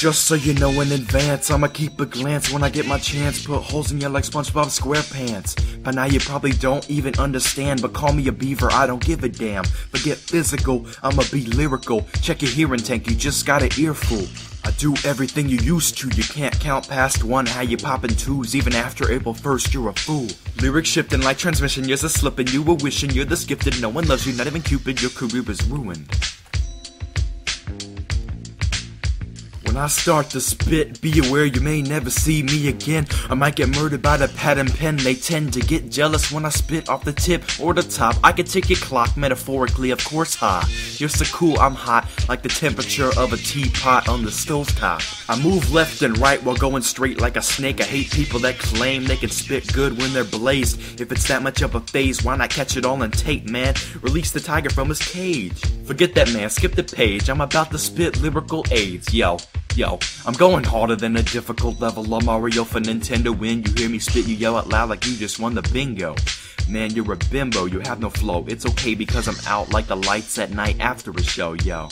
Just so you know in advance, I'ma keep a glance when I get my chance. Put holes in you like Spongebob Squarepants. By now you probably don't even understand, but call me a beaver, I don't give a damn. Forget physical, I'ma be lyrical. Check your hearing tank, you just got an earful. I do everything you used to, you can't count past one, how you poppin' twos, even after April 1st, you're a fool. Lyrics shifting like transmission, yours are slippin', you were wishing, you're this gifted, no one loves you, not even Cupid, your career is ruined. When I start to spit, be aware you may never see me again. I might get murdered by the pad and pen. They tend to get jealous when I spit off the tip or the top. I can take your clock, metaphorically, of course, high. You're so cool, I'm hot, like the temperature of a teapot on the stovetop. I move left and right while going straight like a snake. I hate people that claim they can spit good when they're blazed. If it's that much of a phase, why not catch it all on tape, man? Release the tiger from his cage. Forget that, man, skip the page. I'm about to spit lyrical aids, yo. Yo, I'm going harder than a difficult level on Mario for Nintendo. When you hear me spit, you yell out loud like you just won the bingo. Man, you're a bimbo, you have no flow. It's okay because I'm out like the lights at night after a show, yo.